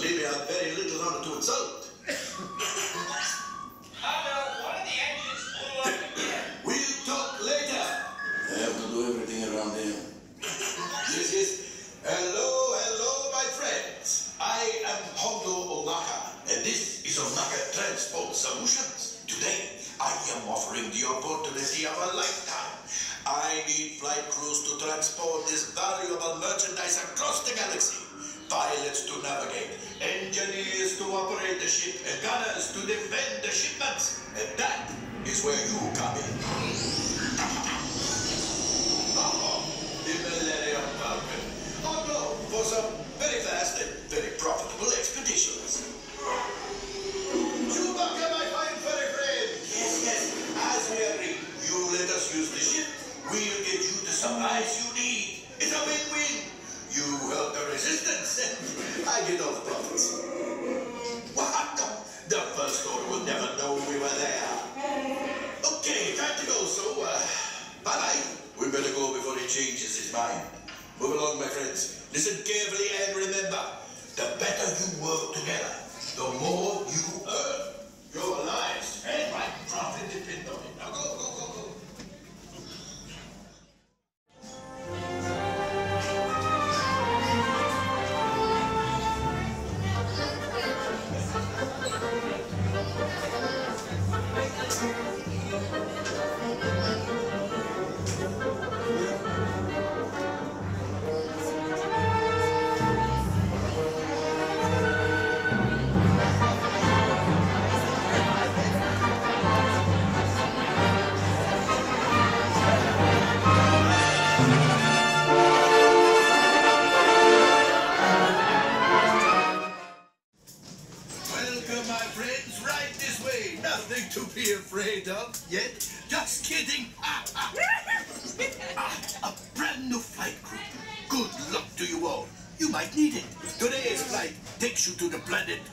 Lily had very little honor to insult. Hello, one of the engines blew up again. We'll talk later. I have to do everything around here. Yes, yes. Hello, hello, my friends. I am Hondo Onaka, and this is Onaka Transport Solutions. Today, I am offering the opportunity of a lifetime. I need flight crews to transport this valuable merchandise across the galaxy. Pilots to navigate, engineers to operate the ship, and gunners to defend the shipments. And that is where you come in. The Millennium Falcon. Oh no, for some very fast and very profitable expeditions. Chewbacca, my fine furry friend. Yes, yes, as we agreed, you let us use the ship. We'll get you the supplies you need. It's a win-win. You help the resistance. I get all the profits. What? The first order will never know we were there. Okay, time to go. So, bye-bye. We better go before he changes his mind. Move along, my friends. Listen carefully and remember, the better you work together, the more you earn. Your lives and my profit depend on it. Now go, go, go.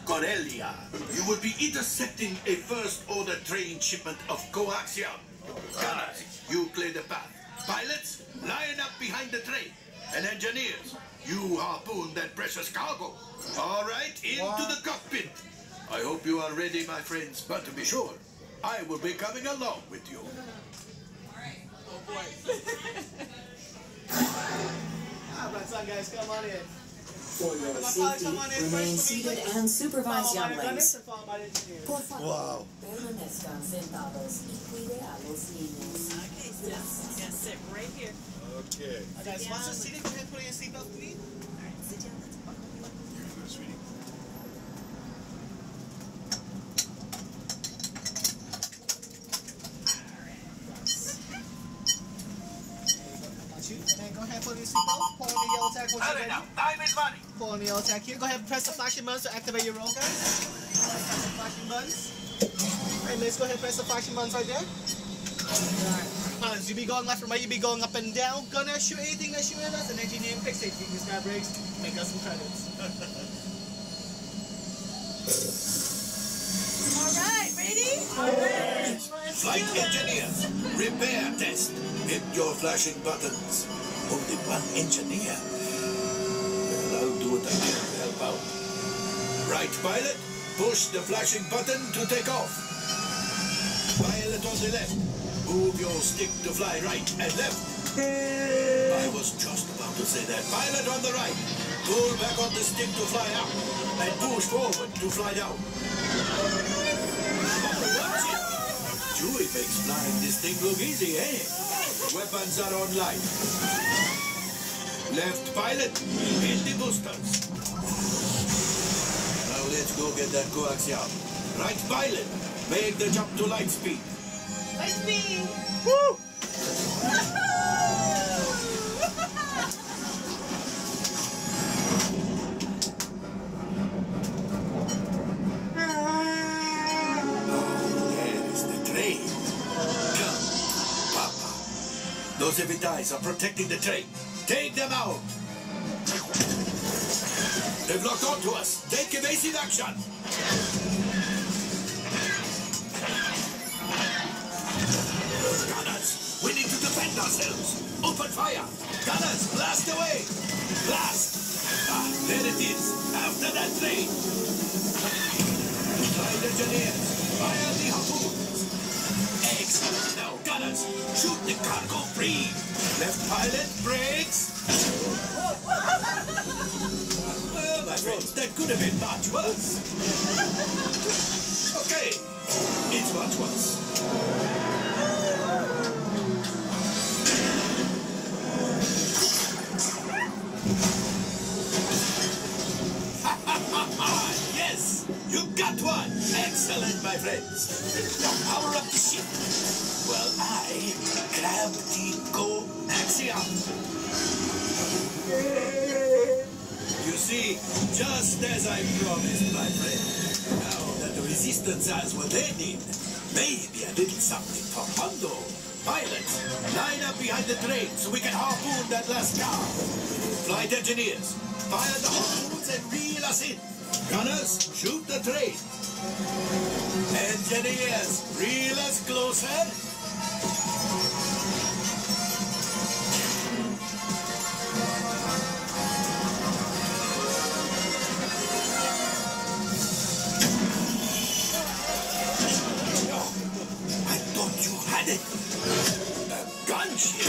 Corelia, you will be intercepting a first-order train shipment of Coaxium. Gunners, you clear the path. Pilots, line up behind the train. And engineers, you harpoon that precious cargo. All right, into the cockpit. I hope you are ready, my friends, but to be sure, I will be coming along with you. All right. Oh, boy. All right, son, guys, come on in. For your safety, remain seated and supervise younglings. Por favor, permanezcan sentados y cuide a los niños. Okay, so yeah, sit right here. Okay. Guys, once you're seated, go ahead and put your seatbelt, please. All right, sit down. Let's buckle you up. Here you go, sweetie. All right. Got you. And go ahead and put your seatbelt. Pull on the yellow tag once you're ready. Time is money. Pull on the yellow tag here. Go ahead and press the flashing buttons to activate your roll, guys. Press the flashing buttons. Alright, let's go ahead and press the flashing buttons right there. Alright. Pilots, you be going left and right, you be going up and down. Gonna shoot anything that's shooting at us, and engineer and fix it. You can grab brakes, make us some credits. Alright, ready? Alright. Flight engineer, repair test. Hit your flashing buttons. Only one engineer. Help out. Right, pilot, push the flashing button to take off. Pilot on the left, move your stick to fly right and left. I was just about to say that. Pilot on the right, pull back on the stick to fly up and push forward to fly down. Watch it. Chewie makes flying this thing look easy, eh? Weapons are online. Left pilot, hit the boosters. Now let's go get that coaxium. Right pilot, make the jump to light speed. Light speed! Woo! Oh, there is the train. Come, Papa. Those heavy ties are protecting the train. Take them out! They've locked onto us! Take evasive action! Gunners! We need to defend ourselves! Open fire! Gunners, blast away! Blast! Ah. There it is! After that train! Find engineers! Fire the harpoons! Excellent! Now, gunners! Shoot the cargo free! Left pilot brakes! Well, my friends, that could have been much worse! Okay! It's much worse! You got one! Excellent, my friends! Now power up the ship! Well, I grabbed the Coaxium! You see, just as I promised, my friend. Now that the Resistance has what they need, maybe a little something for Hondo. Pilots, line up behind the train so we can harpoon that last car! Flight engineers, fire the harpoons and reel us in! Gunners, shoot the train. Engineers, reel us closer. Oh, I thought you had it. A gunship?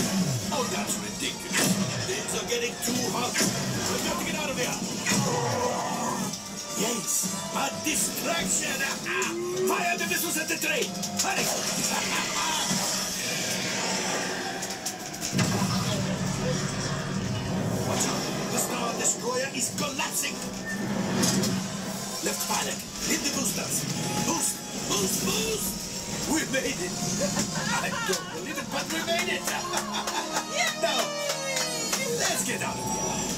Oh, that's ridiculous. Things are getting too hot. We've got to get out of here. Yes, a distraction! Fire the missiles at the train! Hurry! Watch out! The Star Destroyer is collapsing! Left pilot, hit the boosters! Boost! Boost! Boost! We made it! I don't believe it, but we made it! Now, let's get out of here!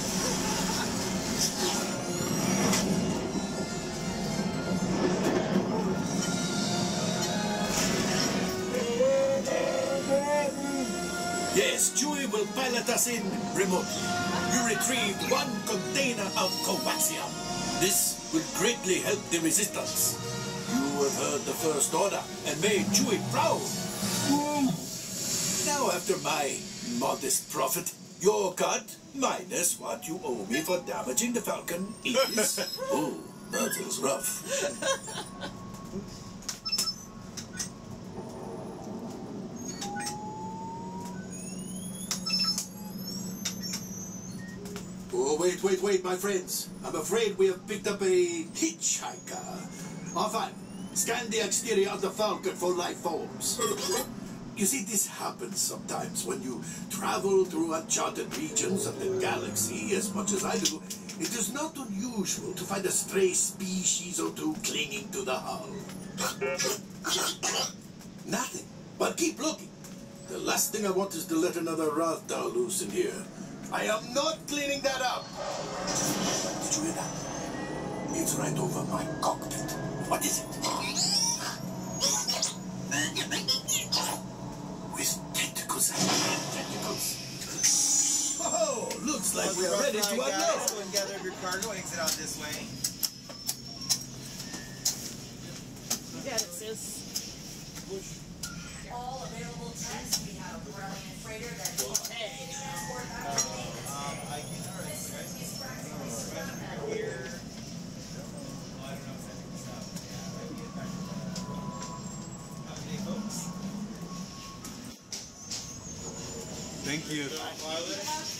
Yes, Chewie will pilot us in remotely. You retrieved one container of Coaxium. This will greatly help the Resistance. You have heard the First Order and made Chewie proud. Now, after my modest profit, your cut minus what you owe me for damaging the Falcon is... Oh, that was rough. Oh, wait, wait, wait, my friends. I'm afraid we have picked up a hitchhiker. R5, scan the exterior of the Falcon for life forms. You see, this happens sometimes when you travel through uncharted regions of the galaxy as much as I do. It is not unusual to find a stray species or two clinging to the hull. Nothing, but keep looking. The last thing I want is to let another Rathtar loose in here. I am not cleaning that up! Did you hear that? It's right over my cockpit. What is it? With tentacles and tentacles. Oh, looks like we are ready to unload. Go and gather up your cargo, exit out this way. You got it, sis. All available tests. We have a Corellian freighter that will transport out of maintenance. Thank you.